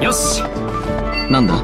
よし。なんだ。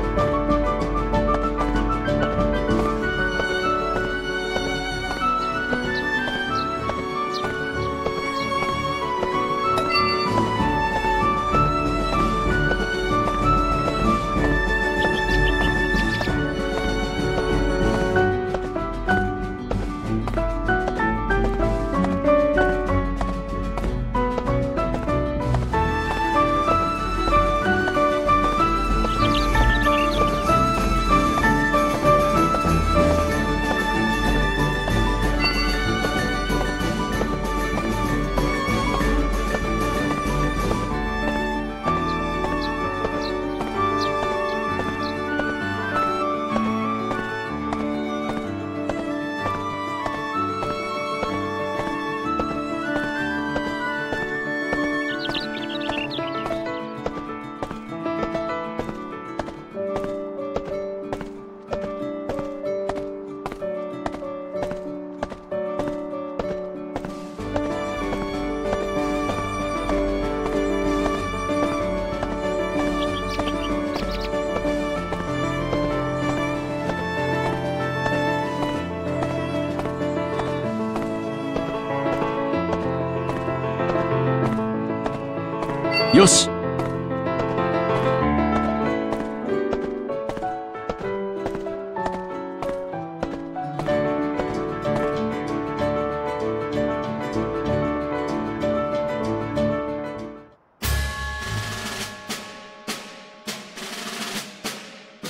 よし。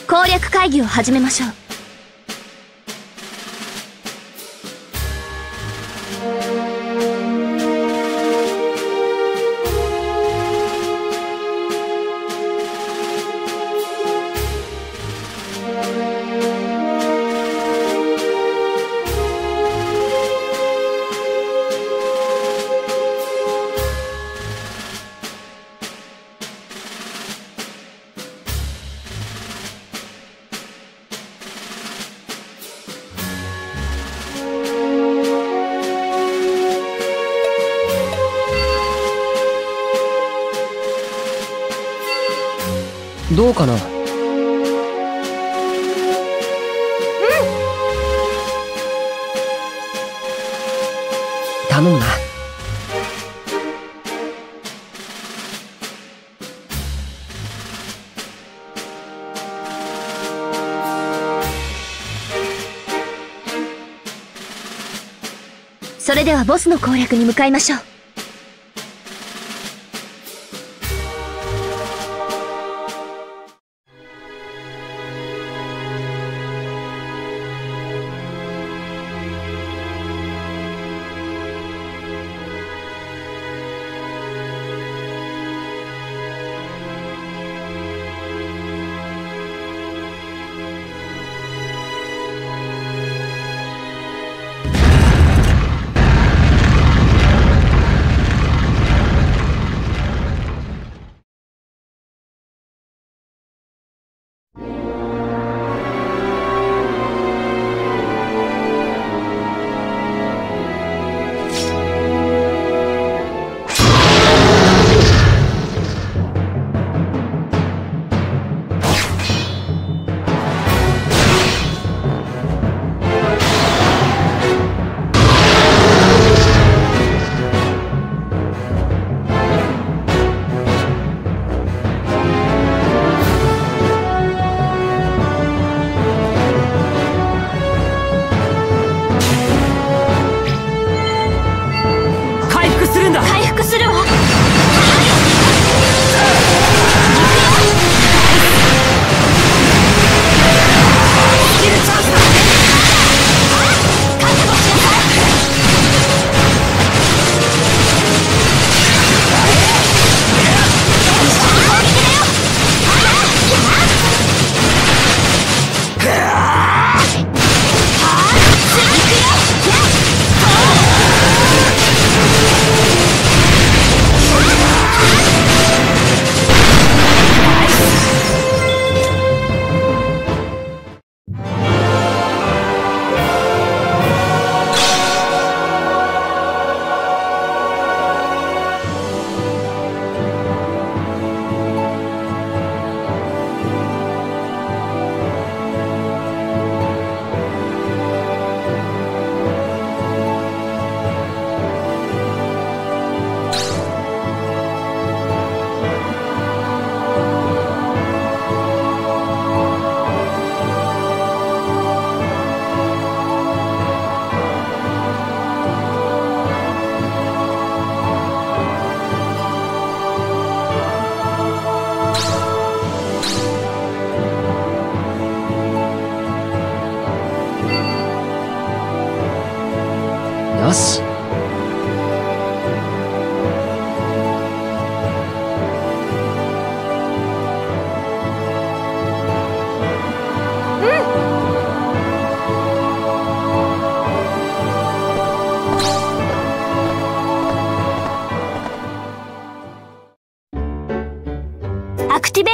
攻略会議を始めましょう。どうかな。頼むな。それではボスの攻略に向かいましょう。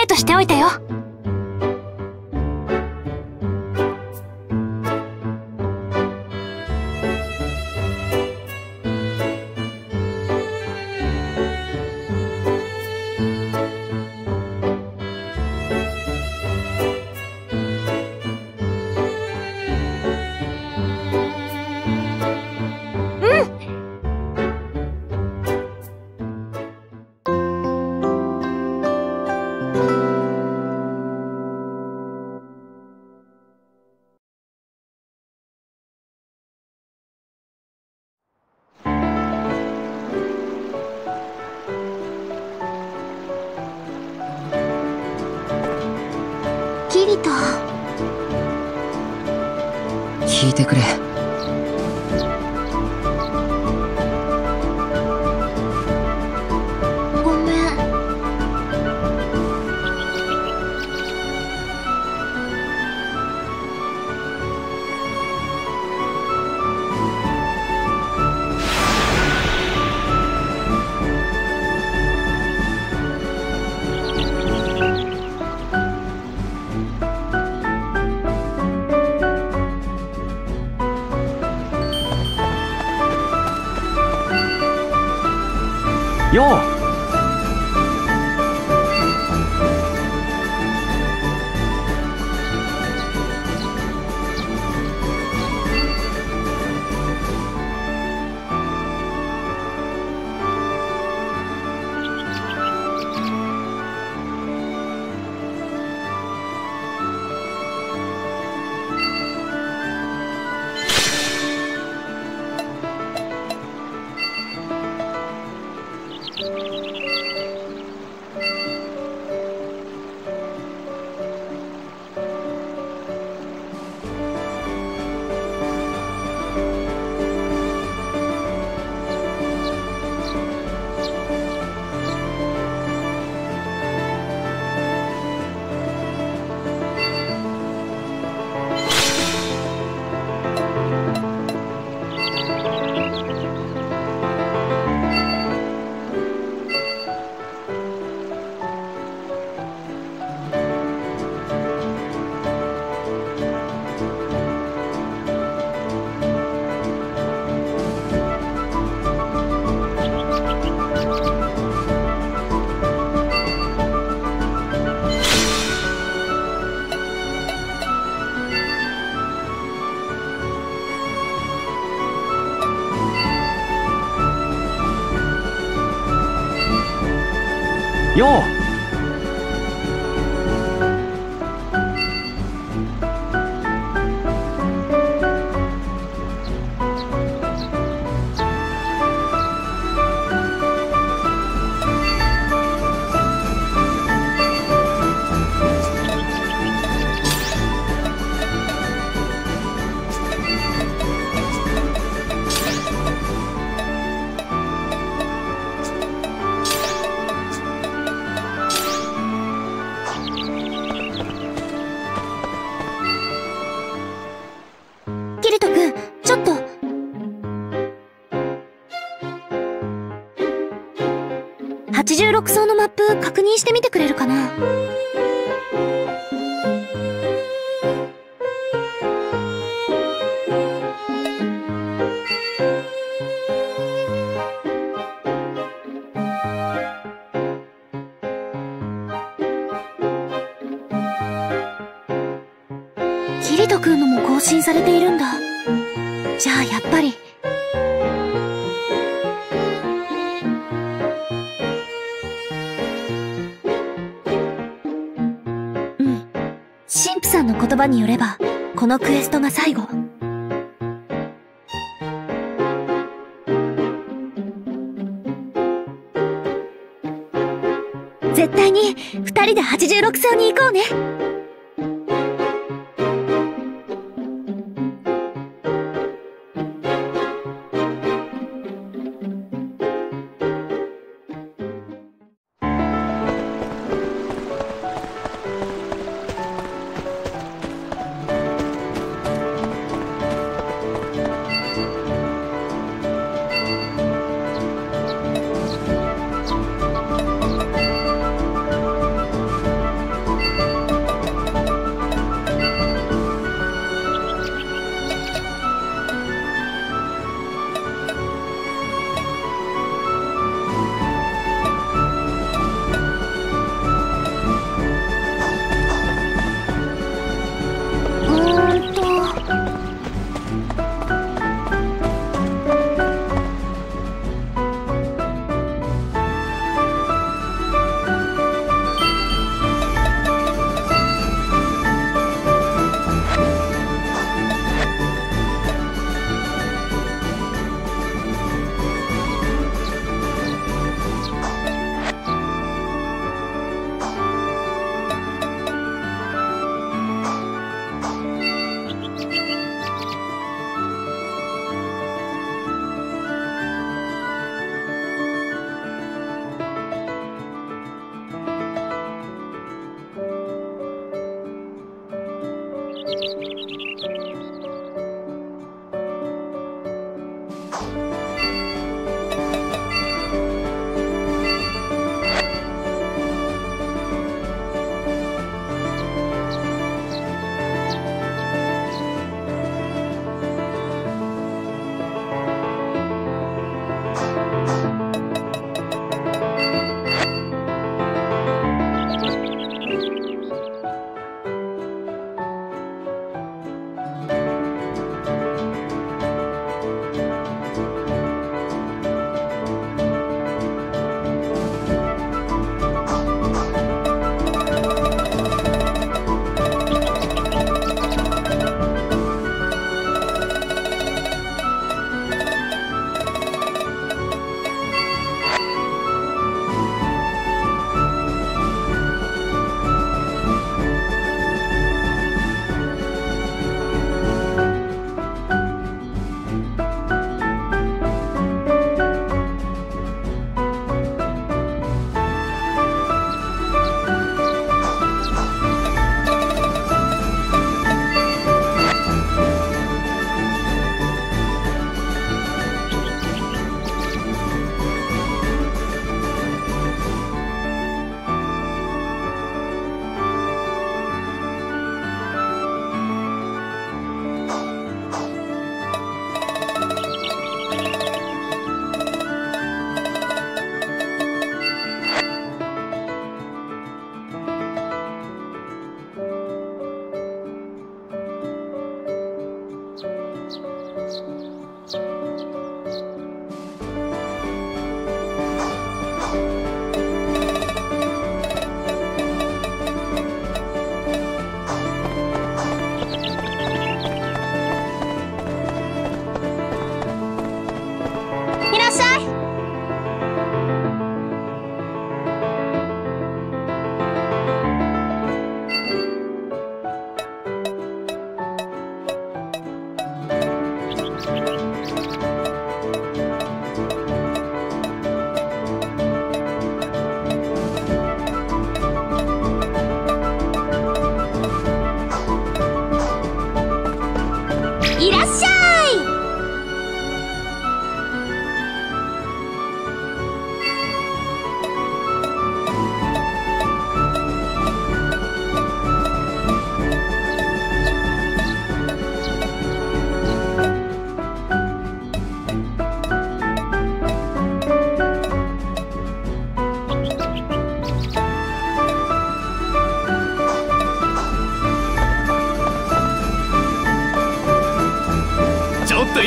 ートしておいたよ。聞いてくれ。ごめん。よう。よう。86層のマップ確認してみてくれるかな。キリトくんのも更新されているんだ。じゃあやっぱり。神父さんの言葉によれば、このクエストが最後。絶対に2人で86層に行こうね。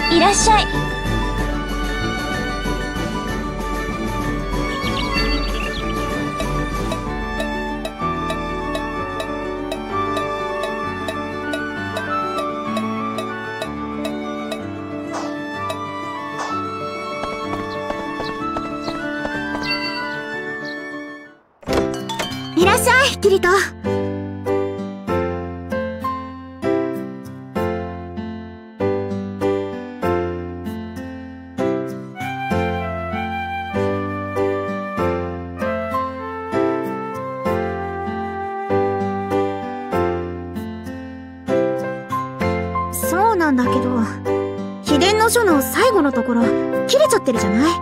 いらっしゃい。いらっしゃい、キリト。なんだけど、秘伝の書の最後のところ切れちゃってるじゃない？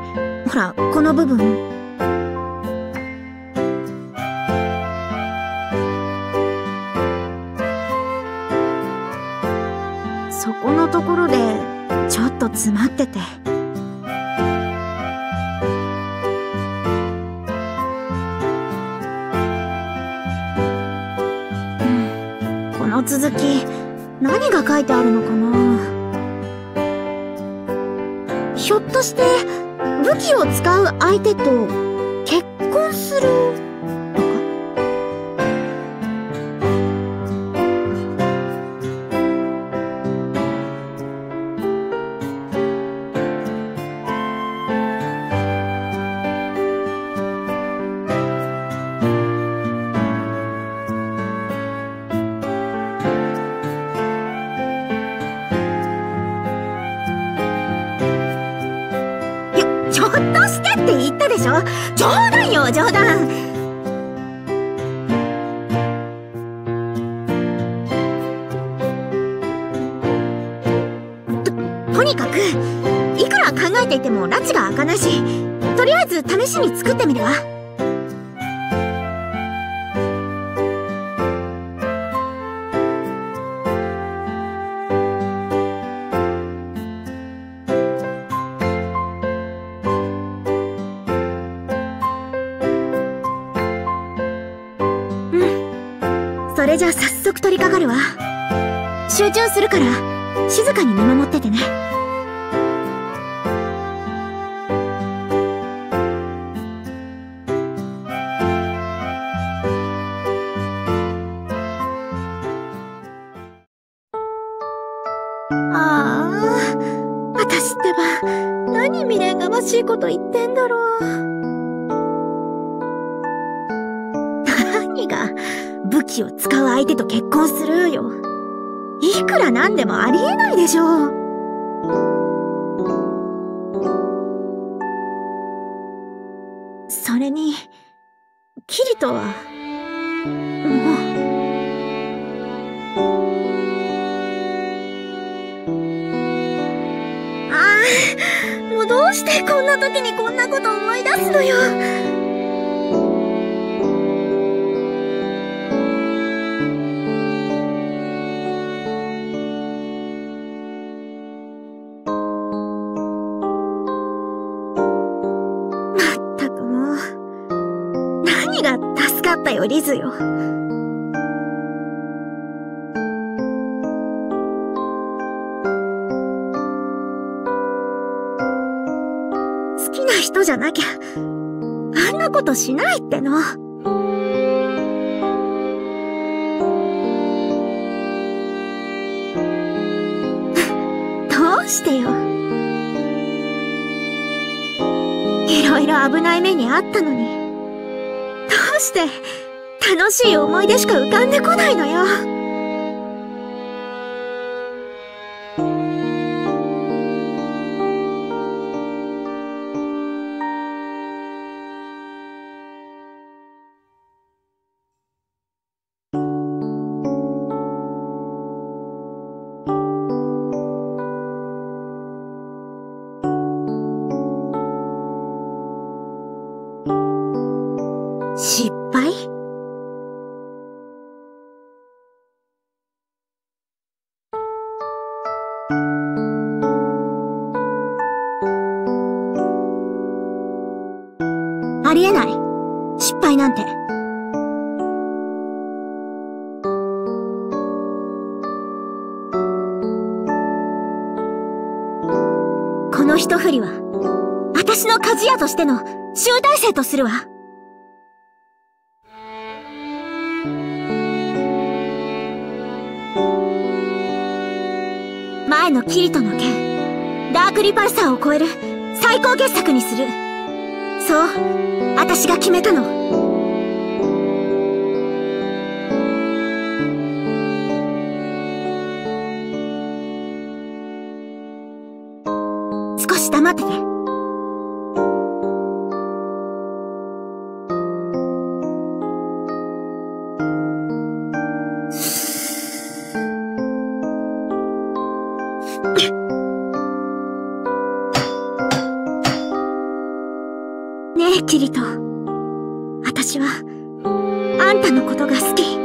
ほら、この部分。そこのところでちょっと詰まってて。この続き何が書いてあるのかな。ひょっとして武器を使う相手と結婚すると冗談よ、冗談。も拉致が開かないし、とりあえず試しに作ってみるわ。うん、それじゃ早速取り掛かるわ。集中するから静かに見守っててね。こと言ってんだろう。何が武器を使う相手と結婚するよ。いくらなんでもありえないでしょう。それにキリトはもう。どうしてこんな時にこんなこと思い出すのよ。まったくもう何が助かったよリズよ。人じゃなきゃあんなことしないっての。どうしてよ。いろいろ危ない目にあったのにどうして楽しい思い出しか浮かんでこないのよ。ありえない。失敗なんて。この一振りは、私の鍛冶屋としての集大成とするわ。前のキリトの剣、ダークリパルサーを超える最高傑作にする。そう、私が決めたの。少し黙ってて。キリト、私はあんたのことが好き。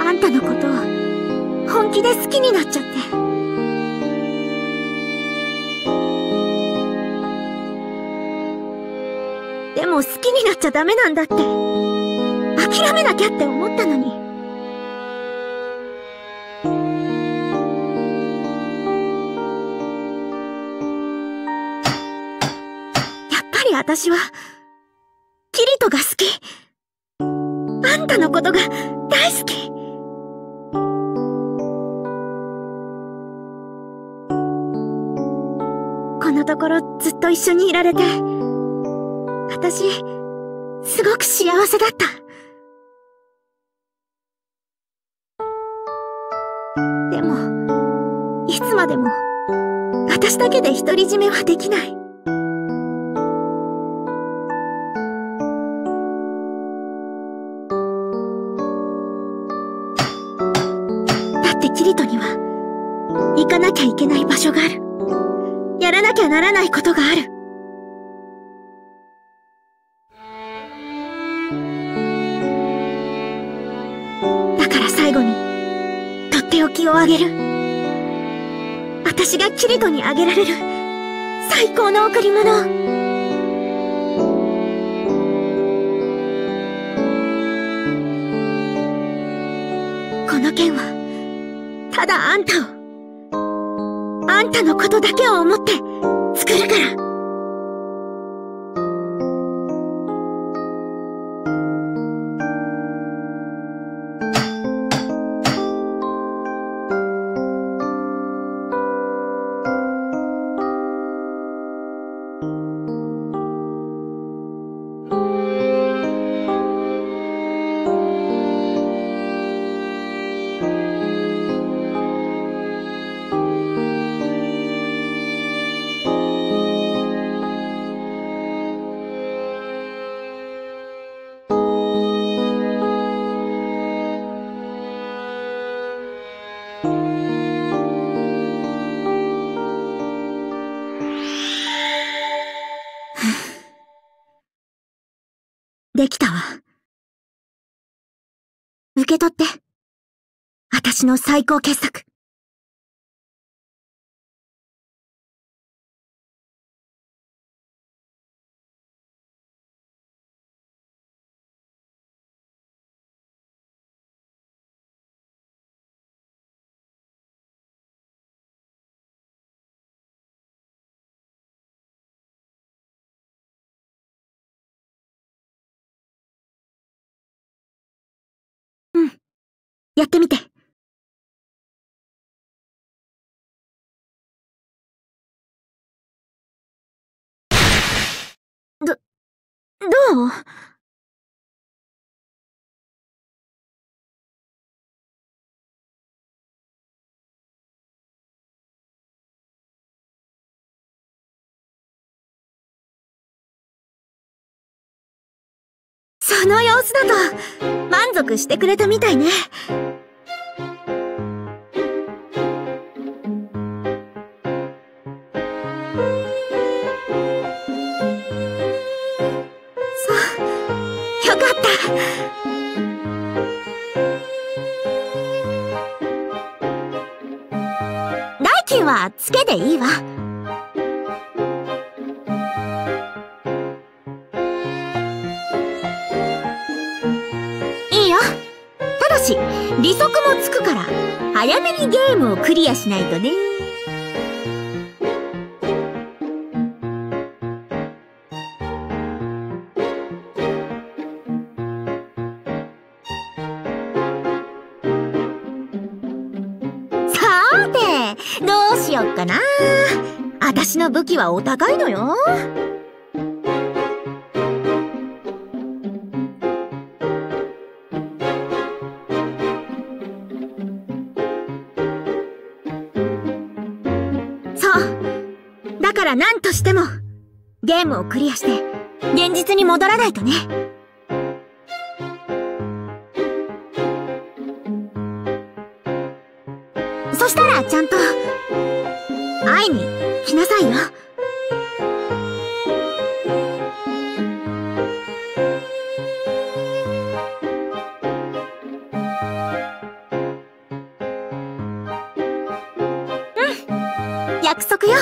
あんたのことを本気で好きになっちゃって。でも好きになっちゃダメなんだって、諦めなきゃって思ったのに。私は、キリトが好き。あんたのことが大好き。このところずっと一緒にいられて、私、すごく幸せだった。でも、いつまでも、私だけで独り占めはできない。キリトには行かなきゃいけない場所がある。やらなきゃならないことがある。だから最後にとっておきをあげる。私がキリトにあげられる最高の贈り物を。この件はただあんたを、あんたのことだけを思って作るから。できたわ。受け取って。私の最高傑作。やってみて。どう？その様子だと満足してくれたみたいね。そう、よかった。代金はつけでいいわ。利息もつくから早めにゲームをクリアしないとね。さてどうしよっかな。私の武器はお高いのよ。何としてもゲームをクリアして現実に戻らないとね。そしたらちゃんと会いに来なさいよ。うん、約束よ。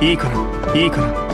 いいからいいから。